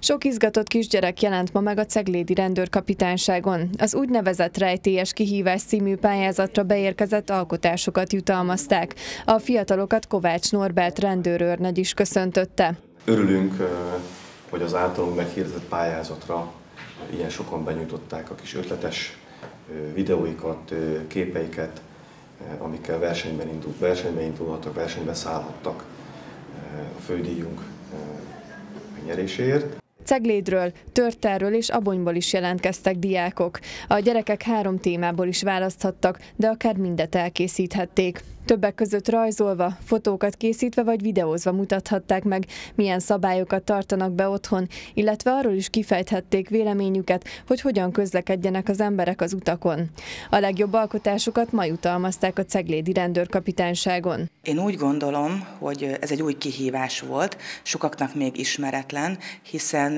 Sok izgatott kisgyerek jelent ma meg a ceglédi rendőrkapitányságon. Az úgynevezett Rejtélyes Kihívás című pályázatra beérkezett alkotásokat jutalmazták. A fiatalokat Kovács Norbert rendőrőrnagy is köszöntötte. Örülünk, hogy az általunk meghirdetett pályázatra ilyen sokan benyújtották a kis ötletes videóikat, képeiket, amikkel versenybe indulhattak, versenybe szállhattak a fődíjunk megnyeréséért. Ceglédről, Törterről és Abonyból is jelentkeztek diákok. A gyerekek három témából is választhattak, de akár mindet elkészíthették. Többek között rajzolva, fotókat készítve vagy videózva mutathatták meg, milyen szabályokat tartanak be otthon, illetve arról is kifejthették véleményüket, hogy hogyan közlekedjenek az emberek az utakon. A legjobb alkotásukat ma jutalmazták a ceglédi rendőrkapitányságon. Én úgy gondolom, hogy ez egy új kihívás volt, sokaknak még ismeretlen, hiszen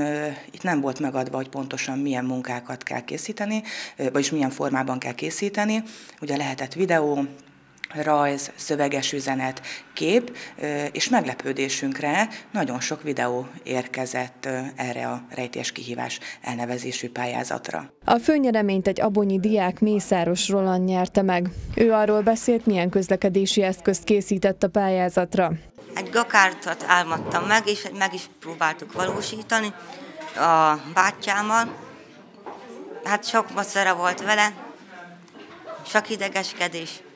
itt nem volt megadva, hogy pontosan milyen munkákat kell készíteni, vagyis milyen formában kell készíteni. Ugye lehetett videó, rajz, szöveges üzenet, kép, és meglepődésünkre nagyon sok videó érkezett erre a Rejtélyes Kihívás elnevezésű pályázatra. A főnyereményt egy abonyi diák, Mészáros Roland nyerte meg. Ő arról beszélt, milyen közlekedési eszközt készített a pályázatra. Egy gokártot álmodtam meg, és meg is próbáltuk valósítani a bátyámmal. Hát sok macera volt vele, sok idegeskedés.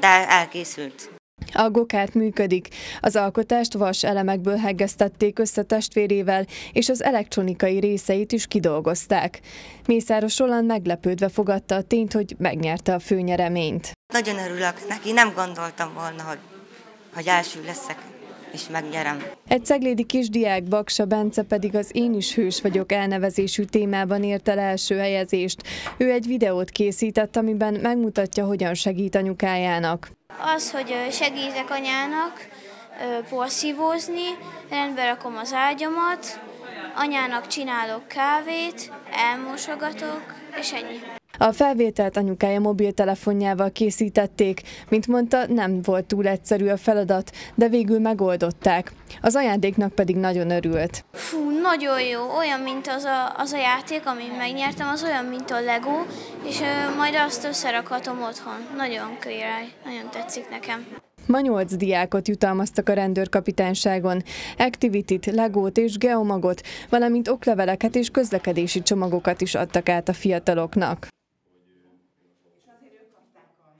De elkészült. A gokárt működik. Az alkotást vas elemekből heggeztették össze testvérével, és az elektronikai részeit is kidolgozták. Mészáros Roland meglepődve fogadta a tényt, hogy megnyerte a főnyereményt. Nagyon örülök neki, nem gondoltam volna, hogy első leszek. És megnyerem. Egy ceglédi kisdiák, Baksa Bence pedig az Én is hős vagyok elnevezésű témában ért el első helyezést. Ő egy videót készített, amiben megmutatja, hogyan segít anyukájának. Az, hogy segítek anyának porszívózni, rendbe rakom az ágyamat, anyának csinálok kávét, elmosogatok, és ennyi. A felvételt anyukája mobiltelefonjával készítették. Mint mondta, nem volt túl egyszerű a feladat, de végül megoldották. Az ajándéknak pedig nagyon örült. Fú, nagyon jó, olyan, mint az a játék, amit megnyertem, az olyan, mint a Lego, és majd azt összerakhatom otthon. Nagyon király, nagyon tetszik nekem. Ma 8 diákot jutalmaztak a rendőrkapitányságon. Activity-t, Legót és Geomagot, valamint okleveleket és közlekedési csomagokat is adtak át a fiataloknak.